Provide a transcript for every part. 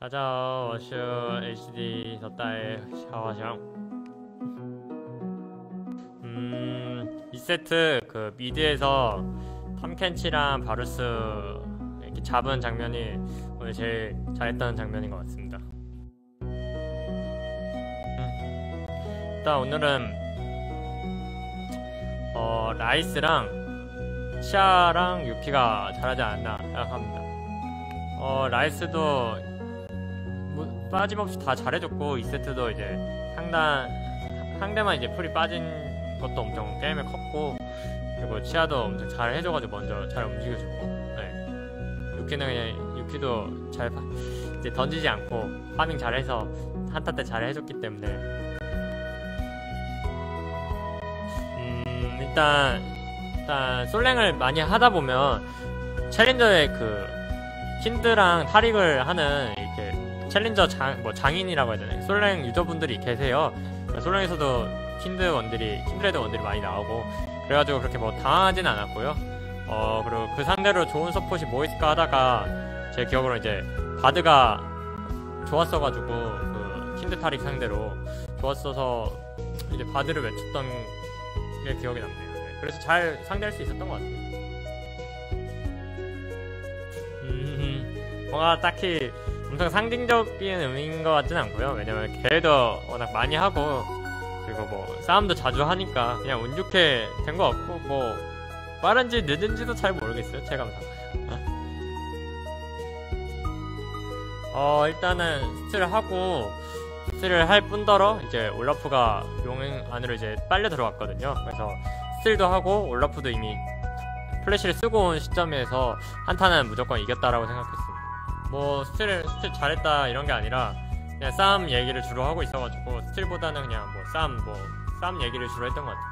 大家好，我是 HD 小戴小华翔。 2세트 그 미드에서 탐켄치랑 바루스 이렇게 잡은 장면이 오늘 제일 잘했던 장면인 것 같습니다. 일단 오늘은 라이스랑 치아랑 유키가 잘하지 않나 생각합니다. 라이스도 빠짐없이 다 잘해줬고 2세트도 이제 상대만 이제 풀이 빠진 것도 엄청 게임에 컸고, 그리고 치아도 엄청 잘 해줘가지고 먼저 잘 움직여주고, 네. 유키는 그냥 유키도 잘 이제 던지지 않고 파밍 잘해서 한타 때 잘 해줬기 때문에 일단 솔랭을 많이 하다 보면 챌린저의 그 킨드랑 타릭을 하는 이렇게 챌린저 장인이라고 해야 되나? 솔랭 유저분들이 계세요. 솔랭에서도 킨드레드 원들이 많이 나오고, 그래가지고 그렇게 뭐 당하진 않았고요. 그리고 그 상대로 좋은 서폿이 뭐 있을까 하다가 제 기억으로 이제 바드가 좋았어가지고 그 킨드 타릭 상대로 좋았어서 이제 바드를 외쳤던 게 기억이 남네요. 네. 그래서 잘 상대할 수 있었던 것 같아요. 뭔가 딱히 엄청 상징적인 의미인 것 같진 않고요. 왜냐면 계획도 워낙 많이 하고, 그리고 뭐 싸움도 자주 하니까 그냥 운 좋게 된 것 같고, 뭐 빠른지 늦은지도 잘 모르겠어요. 체감상. 일단은 스틸을 하고, 스틸을 할 뿐더러 이제 올라프가 용 안으로 이제 빨려 들어갔거든요. 그래서 스틸도 하고 올라프도 이미 플래시를 쓰고 온 시점에서 한타는 무조건 이겼다라고 생각했어요. 뭐 스틸 잘했다 이런 게 아니라 그냥 싸움 얘기를 주로 하고 있어가지고 스틸보다는 그냥 싸움 얘기를 주로 했던 것 같아요.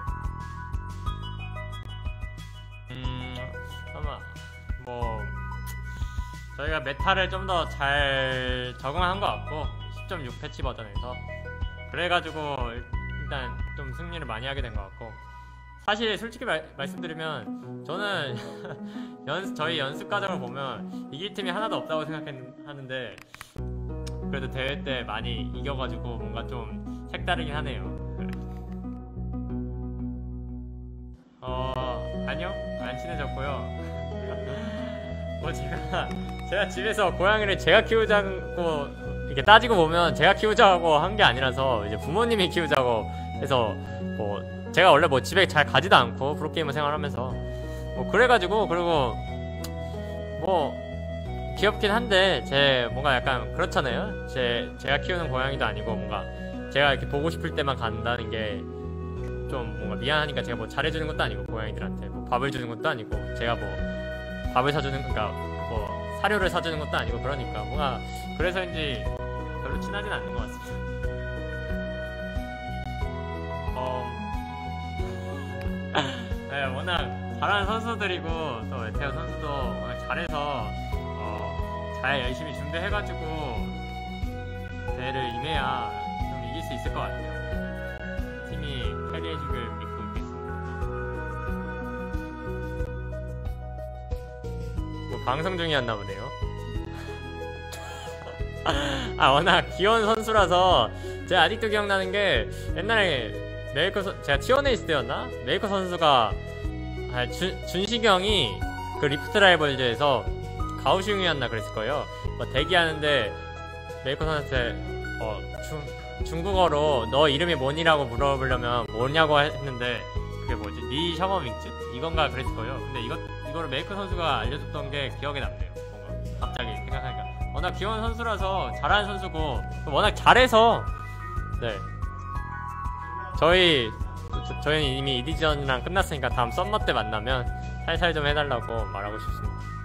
아마 뭐 저희가 메타를 좀 더 잘 적응한 것 같고 10.6 패치 버전에서 그래가지고 일단 좀 승리를 많이 하게 된 것 같고, 사실 솔직히 말씀드리면 저는 저희 연습 과정을 보면 이길 팀이 하나도 없다고 생각하는데, 그래도 대회 때 많이 이겨가지고 뭔가 좀 색다르긴 하네요. 아니요, 안 친해졌고요. 뭐 제가 집에서 고양이를 제가 키우자고 이렇게 따지고 보면 제가 키우자고 한 게 아니라서 이제 부모님이 키우자고 해서, 뭐 제가 원래 뭐 집에 잘 가지도 않고 프로게이머 생활하면서 뭐 그래가지고, 그리고 뭐 귀엽긴 한데 제 뭔가 약간 그렇잖아요. 제가 키우는 고양이도 아니고 뭔가 제가 이렇게 보고 싶을 때만 간다는 게 좀 뭔가 미안하니까, 제가 뭐 잘해주는 것도 아니고 고양이들한테 뭐 밥을 주는 것도 아니고, 제가 뭐 밥을 사주는, 그러니까 뭐 사료를 사주는 것도 아니고, 그러니까 뭔가 그래서인지 별로 친하진 않는 것 같습니다. 네, 워낙 잘하는 선수들이고 또 메테오 선수도 워낙 잘해서 잘 열심히 준비해가지고 대회를 임해야 좀 이길 수 있을 것 같아요. 팀이 캐리해주길 믿고 있겠습니다. 뭐 방송 중이었나 보네요. 아, 워낙 귀여운 선수라서 제가 아직도 기억나는 게 옛날에 제가 T1에 있을 때였나? 메이커 선수가 준식이 형이 그 리프트 라이벌즈에서 가오슝이었나 그랬을 거예요. 뭐 대기하는데 메이커 선수한테 중국어로 너 이름이 뭐니라고 물어보려면 뭐냐고 했는데, 그게 뭐지? 니 셔머밍즈? 이건가 그랬을 거예요. 근데 이거를 메이커 선수가 알려줬던 게 기억에 남네요. 뭔가 갑자기 생각하니까. 워낙 귀여운 선수라서 잘하는 선수고, 워낙 잘해서, 네. 저희는 이미 이디전이랑 끝났으니까 다음 썸머 때 만나면 살살 좀 해달라고 말하고 싶습니다.